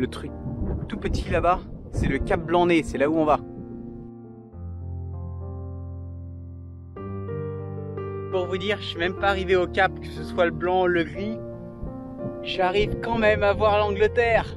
le truc tout petit là-bas, c'est le Cap Blanc-Nez, c'est là où on va. Pour vous dire, je suis même pas arrivé au cap, que ce soit le blanc, le gris, j'arrive quand même à voir l'Angleterre.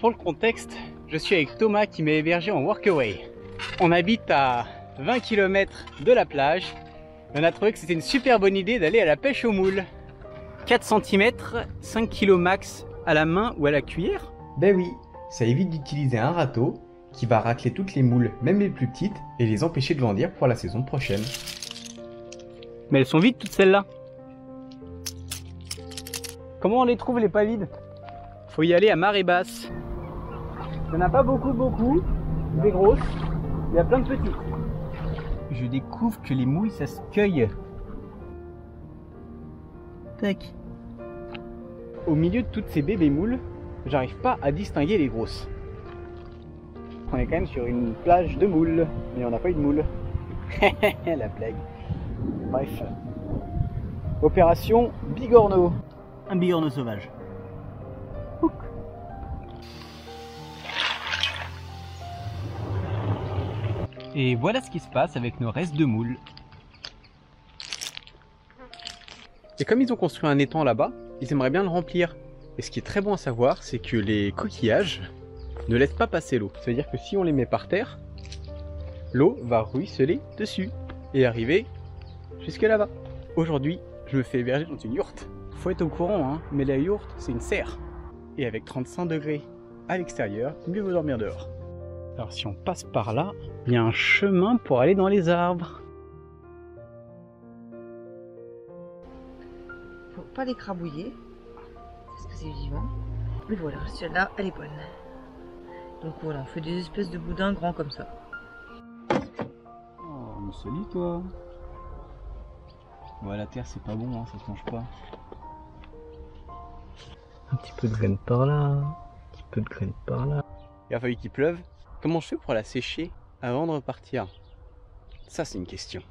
Pour le contexte, je suis avec Thomas qui m'a hébergé en Workaway. On habite à 20 km de la plage. On a trouvé que c'était une super bonne idée d'aller à la pêche aux moules. 4 cm, 5 kg max à la main ou à la cuillère. Ben oui, ça évite d'utiliser un râteau qui va racler toutes les moules, même les plus petites, et les empêcher de grandir pour la saison prochaine. Mais elles sont vides toutes celles-là. Comment on les trouve les pas vides? Faut y aller à marée basse. Il n'y en a pas beaucoup, des grosses, il y a plein de petites. Je découvre que les mouilles, ça se cueille. Tac. Au milieu de toutes ces bébés moules, j'arrive pas à distinguer les grosses. On est quand même sur une plage de moules, mais on n'a pas eu de moules. La plague. Bref. Opération bigorneau. Un bigorneau sauvage. Et voilà ce qui se passe avec nos restes de moules. Et comme ils ont construit un étang là-bas, ils aimeraient bien le remplir. Et ce qui est très bon à savoir, c'est que les coquillages ne laissent pas passer l'eau. C'est-à-dire que si on les met par terre, l'eau va ruisseler dessus et arriver jusque là-bas. Aujourd'hui, je me fais héberger dans une yourte. Faut être au courant, hein, mais la yourte, c'est une serre. Et avec 35 degrés à l'extérieur, mieux vaut dormir dehors. Alors si on passe par là, il y a un chemin pour aller dans les arbres. Faut pas l'écrabouiller, parce que c'est vivant. Mais voilà, celle-là, elle est bonne. Donc voilà, on fait des espèces de boudins grands comme ça. Oh, mais c'est lit, toi. Ouais, la terre, c'est pas bon, hein, ça se mange pas. Un petit peu de graines par là, un petit peu de graines par là. Il a fallu qu'il pleuve. Comment je fais pour la sécher avant de repartir? Ça, c'est une question.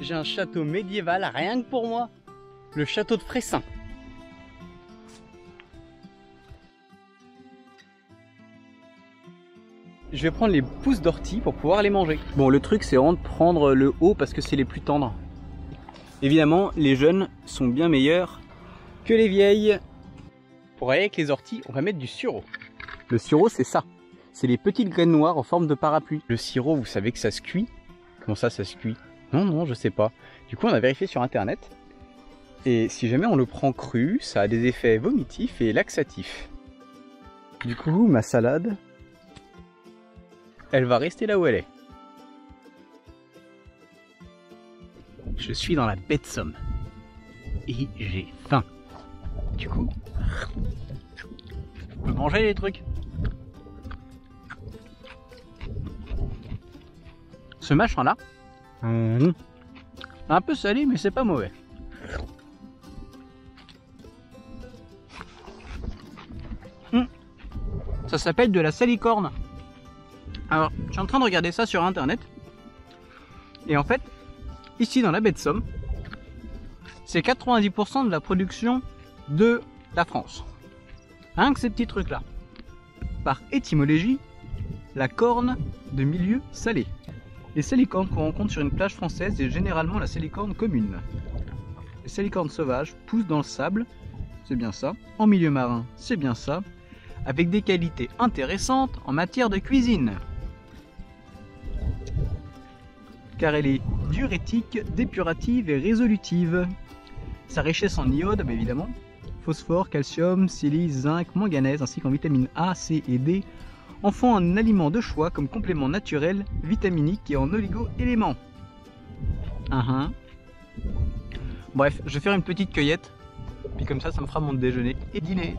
J'ai un château médiéval rien que pour moi. Le château de Fressin. Je vais prendre les pousses d'ortie pour pouvoir les manger. Bon, le truc, c'est vraiment de prendre le haut parce que c'est les plus tendres. Évidemment, les jeunes sont bien meilleurs que les vieilles. Pour aller avec les orties, on va mettre du sureau. Le sureau, c'est ça. C'est les petites graines noires en forme de parapluie. Le sirop, vous savez que ça se cuit. Comment ça, ça se cuit? Non, je sais pas. Du coup, on a vérifié sur internet. Et si jamais on le prend cru, ça a des effets vomitifs et laxatifs. Du coup, ma salade, elle va rester là où elle est. Je suis dans la baie de Somme et j'ai faim. Du coup, je peux manger les trucs. Ce machin là, un peu salé mais c'est pas mauvais. Ça s'appelle de la salicorne. Alors, je suis en train de regarder ça sur internet et en fait, ici dans la baie de Somme, c'est 90% de la production de la France. Rien que ces petits trucs là. Par étymologie, la corne de milieu salé. Les salicornes qu'on rencontre sur une plage française est généralement la salicorne commune. Les salicornes sauvages poussent dans le sable, c'est bien ça, en milieu marin, c'est bien ça, avec des qualités intéressantes en matière de cuisine. Car elle est diurétique, dépurative et résolutive. Sa richesse en iode, évidemment, phosphore, calcium, silice, zinc, manganèse, ainsi qu'en vitamines A, C et D, en font un aliment de choix comme complément naturel, vitaminique et en oligo-éléments. Bref, je vais faire une petite cueillette, puis comme ça, ça me fera mon déjeuner et dîner.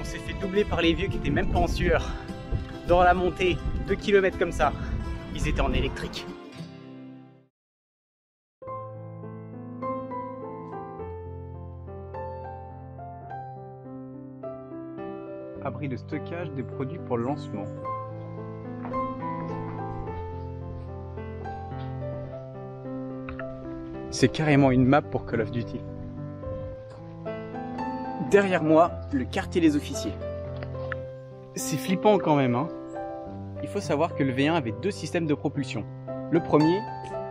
On s'est fait doubler par les vieux qui étaient même pas en sueur. Dans la montée, 2 km comme ça, ils étaient en électrique. Abri de stockage des produits pour le lancement. C'est carrément une map pour Call of Duty. Derrière moi, le quartier des officiers. C'est flippant quand même, hein. Il faut savoir que le V1 avait 2 systèmes de propulsion. Le premier,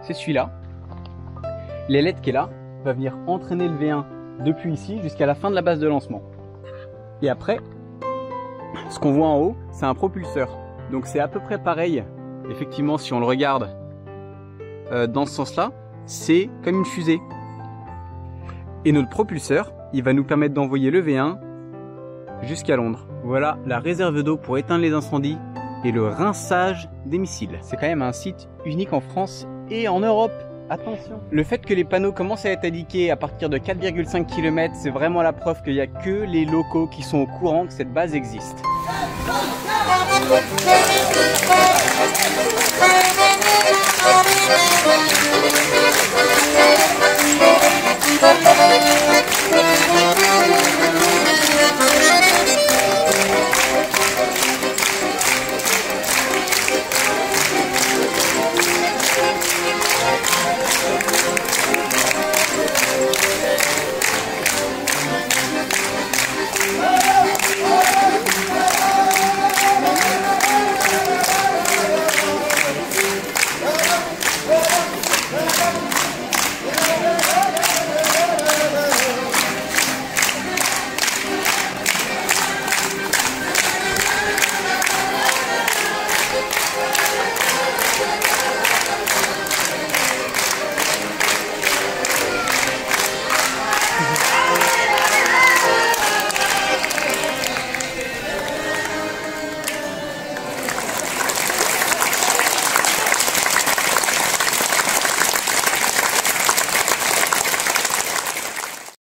c'est celui-là. L'ailette qui est là va venir entraîner le V1 depuis ici jusqu'à la fin de la base de lancement. Et après, ce qu'on voit en haut, c'est un propulseur. Donc c'est à peu près pareil. Effectivement, si on le regarde dans ce sens-là, c'est comme une fusée. Et notre propulseur, il va nous permettre d'envoyer le V1 jusqu'à Londres. Voilà la réserve d'eau pour éteindre les incendies et le rinçage des missiles. C'est quand même un site unique en France et en Europe. Attention. Le fait que les panneaux commencent à être indiqués à partir de 4,5 km, c'est vraiment la preuve qu'il n'y a que les locaux qui sont au courant que cette base existe.